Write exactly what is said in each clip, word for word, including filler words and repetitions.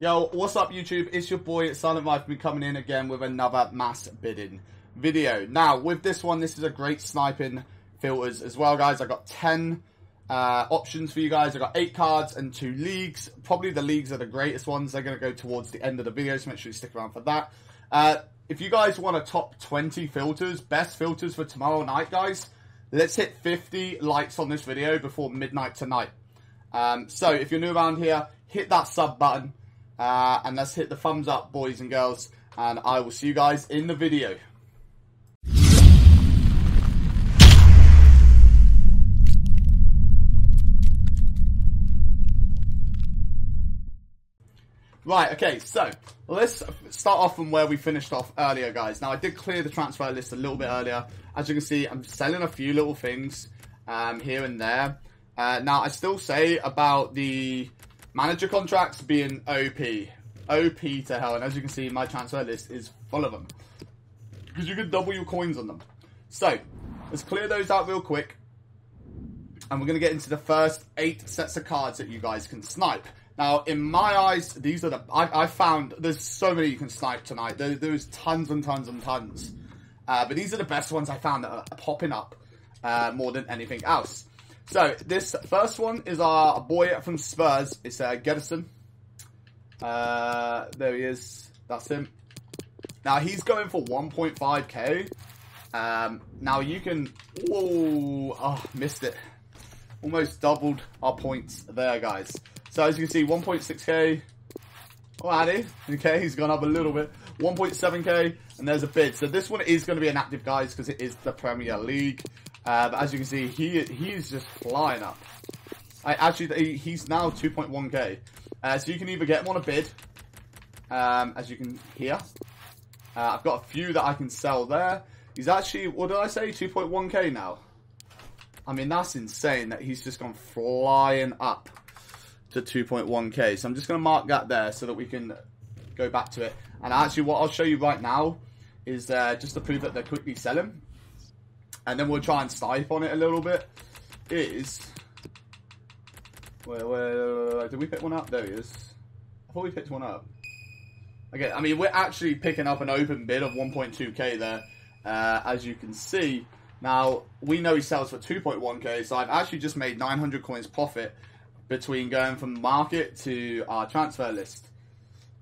Yo, what's up YouTube? It's your boy S one lentR one fleman. I've been coming in again with another mass bidding video. Now, with this one, this is a great sniping filters as well, guys. I got ten uh, options for you guys. I got eight cards and two leagues. Probably the leagues are the greatest ones. They're going to go towards the end of the video, so make sure you stick around for that. Uh, if you guys want a top twenty filters, best filters for tomorrow night, guys, let's hit fifty likes on this video before midnight tonight. Um, so if you're new around here, hit that sub button uh, and let's hit the thumbs up, boys and girls, and I will see you guys in the video. Right, okay, so let's start off from where we finished off earlier, guys. Now, I did clear the transfer list a little bit earlier. As you can see, I'm selling a few little things um, here and there. Uh, now, I still say about the manager contracts being O P. O P to hell. And as you can see, my transfer list is full of them, because you can double your coins on them. So, let's clear those out real quick. And we're going to get into the first eight sets of cards that you guys can snipe. Now, in my eyes, these are the... I, I found there's so many you can snipe tonight. There, there's tons and tons and tons. Uh, but these are the best ones I found that are popping up uh, more than anything else. So, this first one is our boy from Spurs. It's uh, Gedison. Uh, there he is. That's him. Now, he's going for one point five K. Um, now, you can... Whoa! Oh, missed it. Almost doubled our points there, guys. So as you can see, one point six K, alrighty, okay, he's gone up a little bit, one point seven K, and there's a bid. So this one is going to be inactive, guys, because it is the Premier League. Uh, but as you can see, he he's just flying up. I actually, he's now two point one K. Uh, so you can either get him on a bid, um, as you can hear. Uh, I've got a few that I can sell there. He's actually, what did I say, two point one K now. I mean, that's insane that he's just gone flying up to two point one K. So I'm just going to mark that there so that we can go back to it. And actually what I'll show you right now is uh, just to prove that they're quickly selling, and then we'll try and snipe on it a little bit. It is... Wait, wait, wait, did we pick one up? There he is. I thought we picked one up. Okay, I mean, we're actually picking up an open bid of one point two K there, uh, as you can see. Now, we know he sells for two point one K, so I've actually just made nine hundred coins profit between going from market to our transfer list.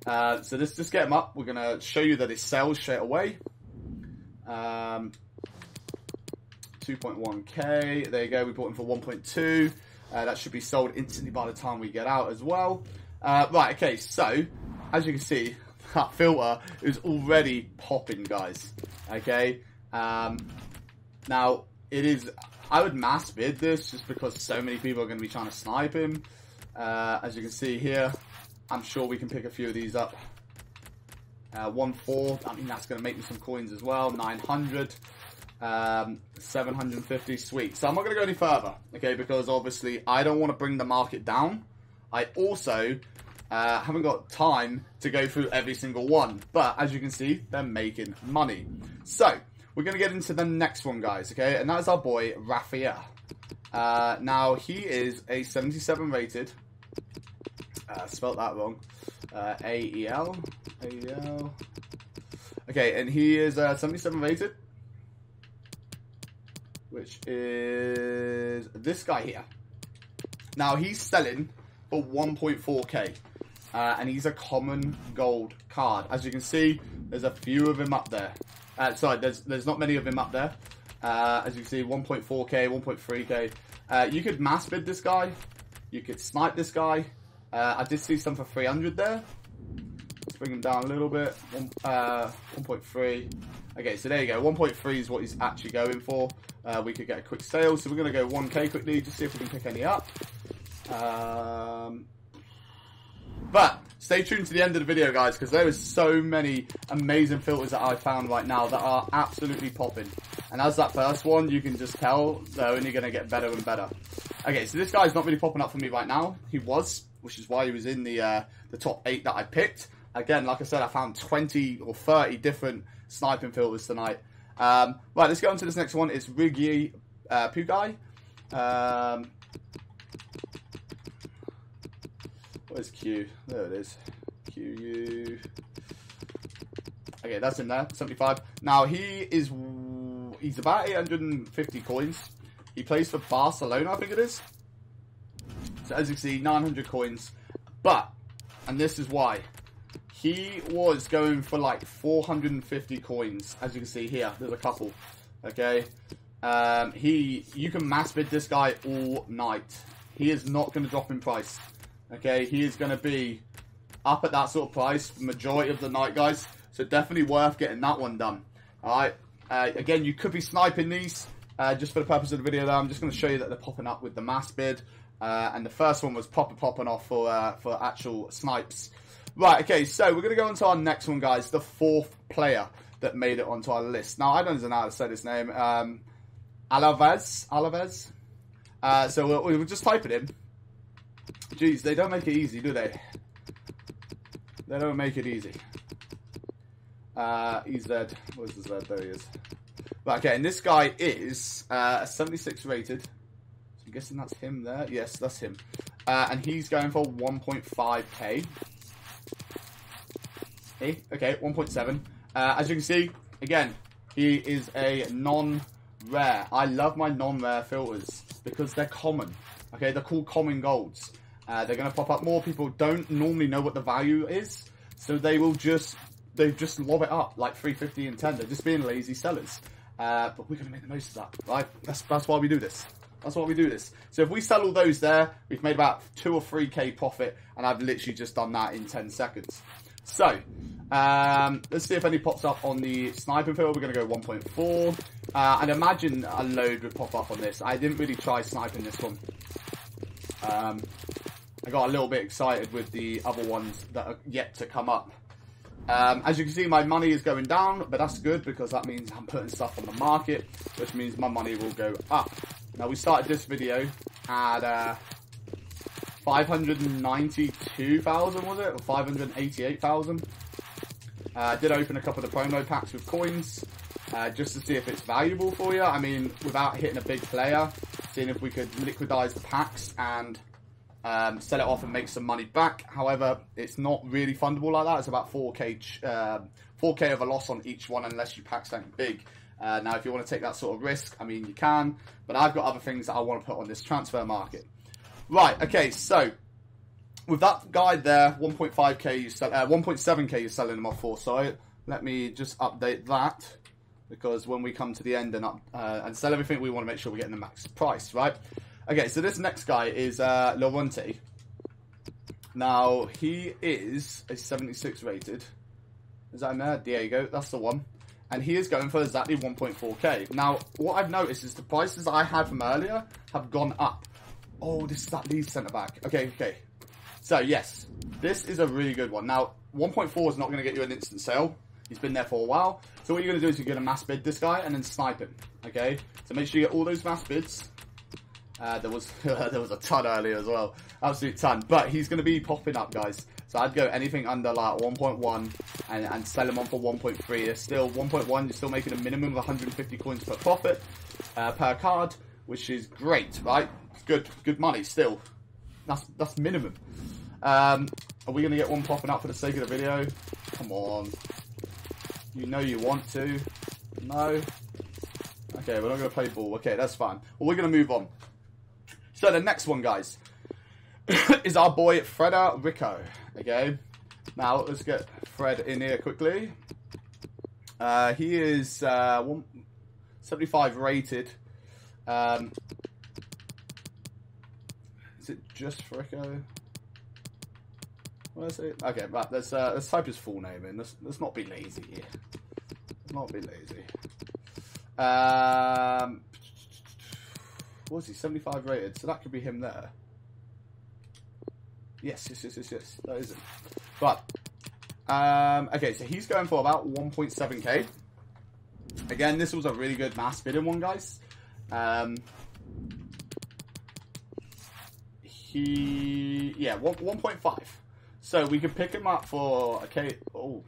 Uh, so let's just get him up. We're going to show you that it sells straight away. Um, two point one K. There you go. We bought him for one point two. Uh, that should be sold instantly by the time we get out as well. Uh, right, okay. So, as you can see, that filter is already popping, guys. Okay. Um, now, it is... I would mass bid this just because so many people are going to be trying to snipe him. Uh, as you can see here, I'm sure we can pick a few of these up. Uh, one four, I mean, that's going to make me some coins as well. nine hundred, um, seven hundred fifty, sweet. So I'm not going to go any further, okay, because obviously I don't want to bring the market down. I also uh, haven't got time to go through every single one. But as you can see, they're making money. So... we're going to get into the next one, guys, okay? And that's our boy, Raphael. Uh, now, he is a seventy-seven rated. Uh, spelt that wrong. Uh, A E L. A E L. Okay, and he is uh, seventy-seven rated, which is this guy here. Now, he's selling for one point four K. Uh, and he's a common gold card. As you can see, there's a few of him up there. Uh, sorry, there's there's not many of him up there. Uh, as you can see, one point four K, one point three K. Uh, you could mass bid this guy. You could snipe this guy. Uh, I did see some for three hundred there. Let's bring him down a little bit. One, uh, one point three. Okay, so there you go. one point three is what he's actually going for. Uh, we could get a quick sale. So we're going to go one K quickly, just see if we can pick any up. Um... But stay tuned to the end of the video, guys, because there is so many amazing filters that I found right now that are absolutely popping. And as that first one, you can just tell they're only going to get better and better. Okay, so this guy's not really popping up for me right now. He was, which is why he was in the uh, the top eight that I picked. Again, like I said, I found twenty or thirty different sniping filters tonight. Um, right, let's go on to this next one. It's Riggy uh, Pugai. Um... Where's Q? There it is. Q U. Okay, that's in there. seventy-five. Now he is he's about eight hundred fifty coins. He plays for Barcelona, I think it is. So as you can see, nine hundred coins. But, and this is why, he was going for like four hundred fifty coins. As you can see here, there's a couple. Okay. Um, he, you can mass bid this guy all night. He is not going to drop in price. Okay, he is going to be up at that sort of price majority of the night, guys. So definitely worth getting that one done. All right. Uh, again, you could be sniping these. Uh, just for the purpose of the video, though, I'm just going to show you that they're popping up with the mass bid. Uh, and the first one was proper popping off for uh, for actual snipes. Right, okay, so we're going to go on to our next one, guys. The fourth player that made it onto our list. Now, I don't know how to say this name. Um, Alavez. Alavez. Uh, so we'll, we'll just type it in. Jeez, they don't make it easy, do they? They don't make it easy. Uh, E Z. Where's the Z? There he is. Right, okay, and this guy is uh, seventy-six rated. So I'm guessing that's him there. Yes, that's him. Uh, and he's going for one point five K. Hey, okay, one point seven. Uh, as you can see, again, he is a non-rare. I love my non-rare filters because they're common. Okay, they're called common golds. Uh, they're going to pop up more. People don't normally know what the value is, so they will just they just lob it up like three fifty and ten. They're just being lazy sellers. Uh, but we're going to make the most of that, right? That's, that's why we do this. That's why we do this. So if we sell all those there, we've made about two or three K profit, and I've literally just done that in ten seconds. So, um, let's see if any pops up on the sniping field. We're going to go one point four. Uh, and imagine a load would pop up on this. I didn't really try sniping this one. Um, I got a little bit excited with the other ones that are yet to come up. Um, as you can see, my money is going down, but that's good because that means I'm putting stuff on the market, which means my money will go up. Now, we started this video at uh, five hundred ninety-two thousand, was it? Or five hundred eighty-eight thousand. Uh, I did open a couple of the promo packs with coins uh, just to see if it's valuable for you. I mean, without hitting a big player, seeing if we could liquidize the packs and Um, sell it off and make some money back. However, it's not really fundable like that. It's about four K, uh, four K of a loss on each one unless you pack something big. Uh, now, if you want to take that sort of risk, I mean, you can. But I've got other things that I want to put on this transfer market. Right, okay, so with that guy there, one point five K, you sell, uh, one point seven K you're selling them off for. So let me just update that because when we come to the end and, up, uh, and sell everything, we want to make sure we're getting the max price, right? Okay, so this next guy is uh, Laurenti. Now, he is a seventy-six rated. Is that in there? Diego, that's the one. And he is going for exactly one point four K. Now, what I've noticed is the prices I had from earlier have gone up. Oh, this is that Leeds centre-back. Okay, okay. So, yes, this is a really good one. Now, one point four is not going to get you an instant sale. He's been there for a while. So what you're going to do is you're going to mass bid this guy and then snipe him. Okay, so make sure you get all those mass bids. Uh, there was there was a ton earlier as well, absolute ton. But he's going to be popping up, guys. So I'd go anything under like one point one and, and sell him on for one point three. It's still one point one. You're still making a minimum of one hundred fifty coins per profit uh, per card, which is great, right? It's good, good money still. That's that's minimum. Um, are we going to get one popping up for the sake of the video? Come on, you know you want to. No. Okay, we're not going to play ball. Okay, that's fine. Well, we're going to move on. So the next one, guys, is our boy Fredrico. Okay, now let's get Fred in here quickly. Uh, he is uh, one seventy-five rated. Um, is it just Fredrico? Where is it? Okay, right. Let's uh, let's type his full name in. Let's let's not be lazy here. Let's not be lazy. Um. Was he seventy-five rated? So that could be him there. Yes, yes, yes, yes, yes. That is him. But um, okay, so he's going for about one point seven K. Again, this was a really good mass bidding one, guys. Um, he, yeah, one point five. So we could pick him up for a K. Oh,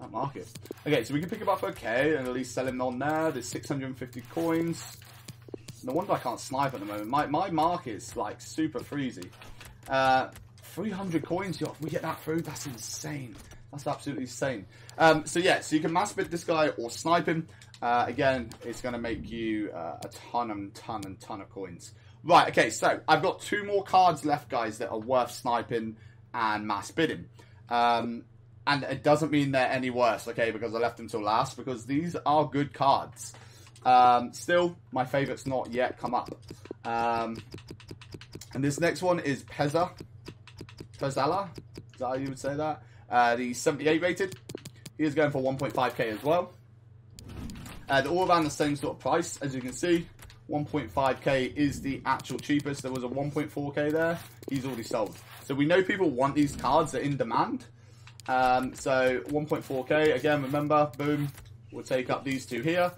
that market. Okay, so we can pick him up for a K and at least sell him on there. There's six hundred fifty coins. No wonder I can't snipe at the moment. My, my mark is like super freezy. Uh, three hundred coins, y'all. If we get that through, that's insane. That's absolutely insane. Um, so yeah, so you can mass bid this guy or snipe him. Uh, again, it's going to make you uh, a ton and ton and ton of coins. Right, okay, so I've got two more cards left, guys, that are worth sniping and mass bidding. Um, and it doesn't mean they're any worse, okay, because I left them till last, because these are good cards. Um, still, my favourite's not yet come up. Um, and this next one is Peza Pezala. Is that how you would say that? Uh, the seventy-eight rated. He is going for one point five K as well. Uh, they're all around the same sort of price, as you can see. one point five K is the actual cheapest. There was a one point four K there. He's already sold. So we know people want these cards. They're in demand. Um, so one point four K, again, remember, boom. We'll take up these two here.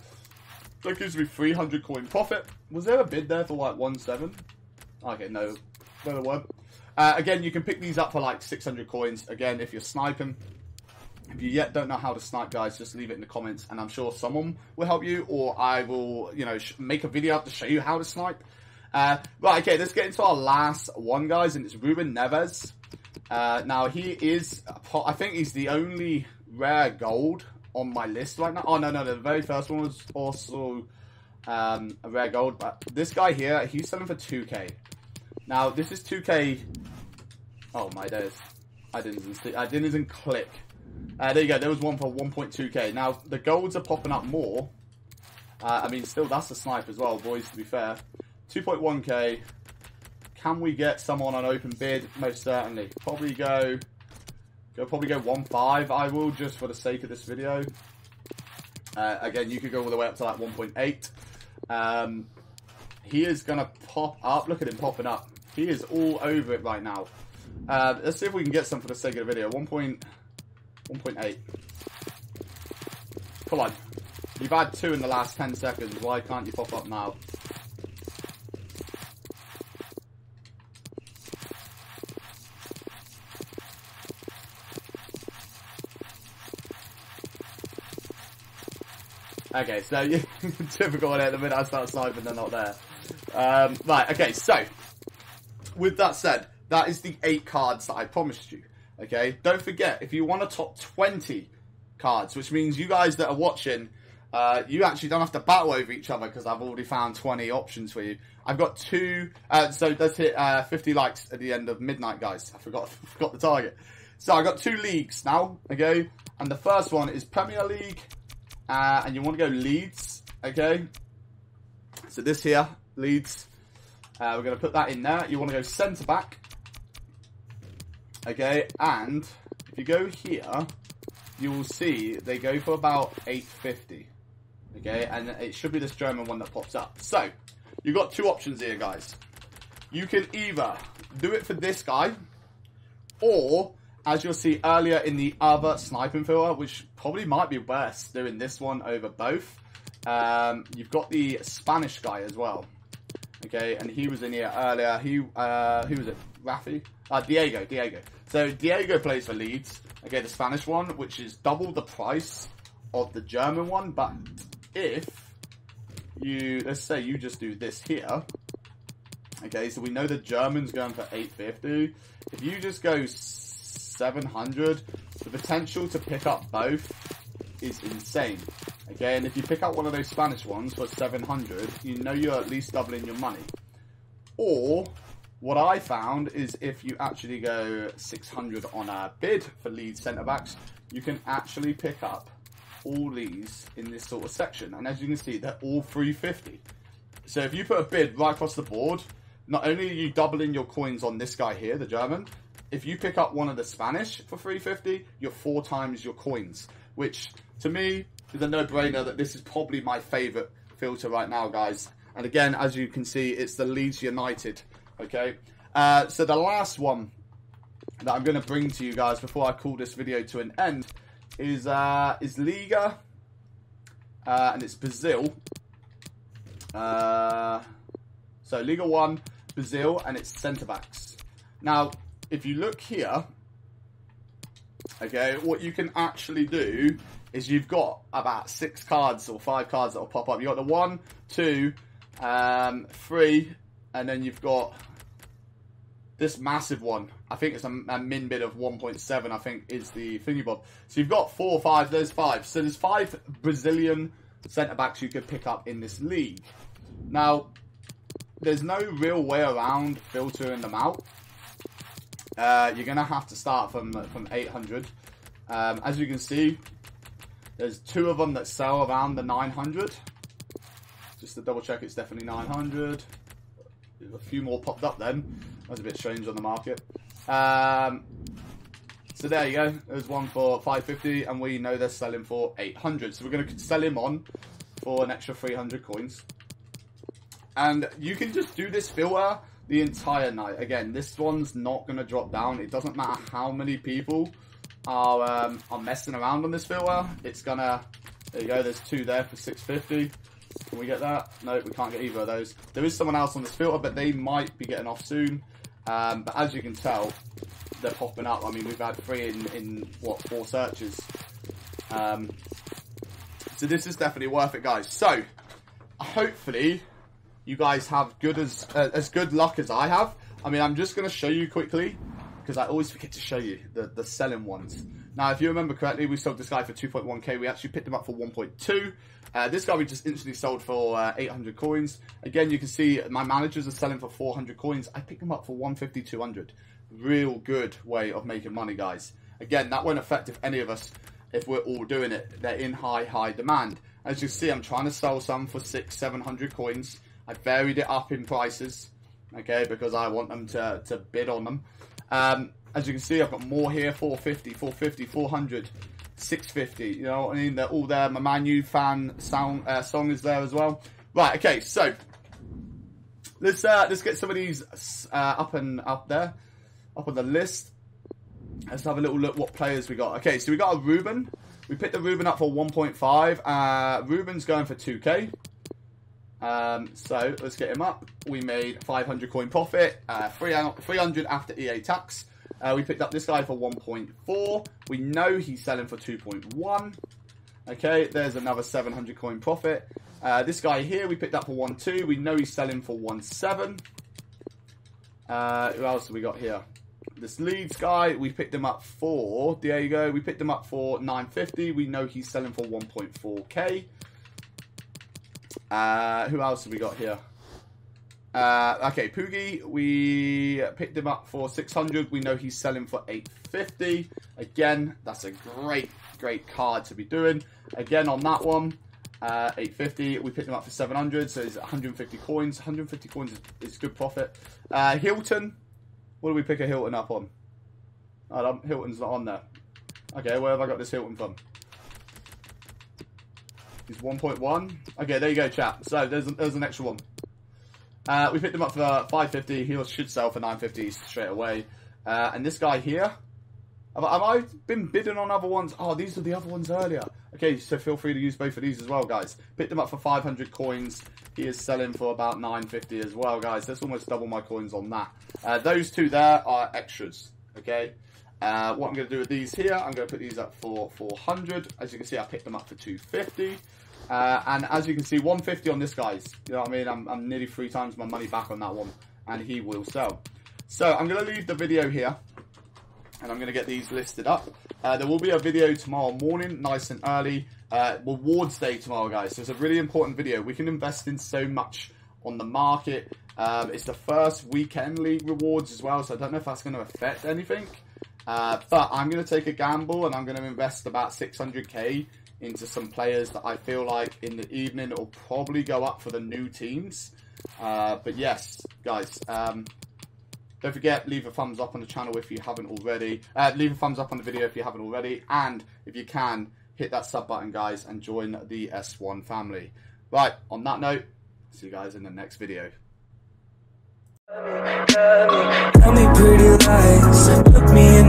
That gives me three hundred coin profit. Was there a bid there for like one seven? Okay, no. Better word. Uh, again, you can pick these up for like six hundred coins. Again, if you're sniping. If you yet don't know how to snipe, guys, just leave it in the comments, and I'm sure someone will help you, or I will, you know, sh make a video up to show you how to snipe. Uh, right, okay, let's get into our last one, guys, and it's Ruben Neves. Uh, now, he is, I think he's the only rare gold on my list right now. Oh, no, no, the very first one was also um, a rare gold, but this guy here, he's selling for two K. Now, this is two K. Oh, my days. I didn't even see, I didn't even click. Uh, there you go, there was one for one point two K. Now, the golds are popping up more. Uh, I mean, still, that's a snipe as well, boys, to be fair. two point one K. Can we get someone on open bid? Most certainly. Probably go... go probably go one point five, I will, just for the sake of this video. Uh, again, you could go all the way up to, like, one point eight. Um, he is going to pop up. Look at him popping up. He is all over it right now. Uh, let's see if we can get some for the sake of the video. one point eight. Come on. You've had two in the last ten seconds. Why can't you pop up now? Okay, so you typical at the minute I start sniping, they're not there. Um, right, okay, so with that said, that is the eight cards that I promised you. Okay, don't forget, if you want a top twenty cards, which means you guys that are watching, uh, you actually don't have to battle over each other because I've already found twenty options for you. I've got two, uh, so let's hit uh, fifty likes at the end of midnight, guys. I forgot, forgot the target. So I've got two leagues now, okay? And the first one is Premier League, uh, and you want to go Leeds, okay? So this here, Leeds. Uh, we're going to put that in there. You want to go centre-back. Okay, and if you go here, you will see they go for about eight fifty. Okay, and it should be this German one that pops up. So, you've got two options here, guys. You can either do it for this guy, or, as you'll see earlier in the other sniping filter, which probably might be worse doing this one over both, um, you've got the Spanish guy as well. Okay, and he was in here earlier. He, uh, who was it? Raphael? Uh, Diego, Diego. So Diego plays for Leeds. Okay, the Spanish one, which is double the price of the German one. But if you, let's say you just do this here. Okay, so we know the German's going for eight fifty. If you just go seven hundred, the potential to pick up both is insane. Okay, and if you pick up one of those Spanish ones for seven hundred, you know you're at least doubling your money. Or, what I found is if you actually go six hundred on a bid for Leeds centre-backs, you can actually pick up all these in this sort of section. And as you can see, they're all three fifty. So if you put a bid right across the board, not only are you doubling your coins on this guy here, the German, if you pick up one of the Spanish for three fifty, you're four times your coins, which, to me, is a no-brainer that this is probably my favourite filter right now, guys. And again, as you can see, it's the Leeds United, okay? Uh, so the last one that I'm going to bring to you guys before I call this video to an end is uh, is Liga, uh, and it's Brazil. Uh, so Liga one, Brazil, and it's centre-backs. Now, if you look here, okay, what you can actually do is you've got about six cards or five cards that will pop up. You've got the one, two, um, three, and then you've got this massive one I think it's a, a min bid of one point seven, I think, is the thingy bob. So you've got four or five, there's five. So there's five Brazilian centre-backs you could pick up in this league. Now, there's no real way around filtering them out. Uh, you're going to have to start from, from eight hundred. Um, as you can see, there's two of them that sell around the nine hundred. Just to double check, it's definitely nine hundred. A few more popped up then. That was a bit strange on the market. Um, so there you go. There's one for five fifty, and we know they're selling for eight hundred. So we're going to sell him on for an extra three hundred coins. And you can just do this filter the entire night. Again, this one's not going to drop down. It doesn't matter how many people are um, are messing around on this filter. It's going to... There you go. There's two there for six fifty. Can we get that? No, we can't get either of those. There is someone else on this filter, but they might be getting off soon. Um, but as you can tell, they're popping up. I mean, we've had three in, in what, four searches. Um, so this is definitely worth it, guys. So, hopefully, you guys have good as uh, as good luck as I have. I mean, I'm just going to show you quickly, because I always forget to show you the, the selling ones. Now, if you remember correctly, we sold this guy for two point one K. We actually picked him up for one point two. Uh, this guy we just instantly sold for uh, eight hundred coins. Again, you can see my managers are selling for four hundred coins. I picked them up for one fifty, two hundred. Real good way of making money, guys. Again, that won't affect if any of us, if we're all doing it. They're in high, high demand. As you see, I'm trying to sell some for six, seven hundred coins. I varied it up in prices, okay, because I want them to, to bid on them. Um, as you can see, I've got more here, four fifty, four fifty, four hundred, six fifty, you know what I mean? They're all there. My Man U fan sound, uh, song is there as well. Right, okay, so let's uh, let's get some of these uh, up and up there, up on the list. Let's have a little look what players we got. Okay, so we got a Ruben. We picked the Ruben up for one point five. Uh, Ruben's going for two K. Um, so let's get him up. We made five hundred coin profit, uh, three hundred after E A tax. Uh, we picked up this guy for one point four. We know he's selling for two point one. Okay, there's another seven hundred coin profit. Uh, this guy here we picked up for one point two. We know he's selling for one point seven. Uh, who else have we got here? This Leeds guy, we picked him up for Diego. We picked him up for nine fifty. We know he's selling for one point four K. Uh, who else have we got here? Uh, okay, Pugai, we picked him up for six hundred. We know he's selling for eight fifty. Again, that's a great, great card to be doing. Again, on that one, uh, eight fifty. We picked him up for seven hundred, so it's one hundred fifty coins. one hundred fifty coins is, is good profit. Uh, Hilton, what do we pick a Hilton up on? Oh, Hilton's not on there. Okay, where have I got this Hilton from? He's one point one. Okay, there you go, chat. So there's, there's an extra one. Uh, we picked him up for five fifty. He should sell for nine fifty straight away. Uh, and this guy here, have, have I been bidding on other ones? Oh, these are the other ones earlier. Okay, so feel free to use both of these as well, guys. Picked him up for five hundred coins. He is selling for about nine fifty as well, guys. That's almost double my coins on that. Uh, those two there are extras, okay? Uh, what I'm going to do with these here, I'm going to put these up for four hundred. As you can see, I picked them up for two fifty. Uh, and as you can see, one fifty on this guy's. You know what I mean? I'm, I'm nearly three times my money back on that one. And he will sell. So I'm going to leave the video here. And I'm going to get these listed up. Uh, there will be a video tomorrow morning, nice and early. Uh, rewards day tomorrow, guys. So it's a really important video. We can invest in so much on the market. Um, it's the first weekend league rewards as well. So I don't know if that's going to affect anything. Uh, but I'm going to take a gamble. And I'm going to invest about six hundred K. into some players that I feel like in the evening will probably go up for the new teams. Uh, but yes, guys, um, don't forget, leave a thumbs up on the channel if you haven't already. Uh, leave a thumbs up on the video if you haven't already. And if you can, hit that sub button, guys, and join the S one family. Right, on that note, see you guys in the next video. Tell me pretty lies, look me in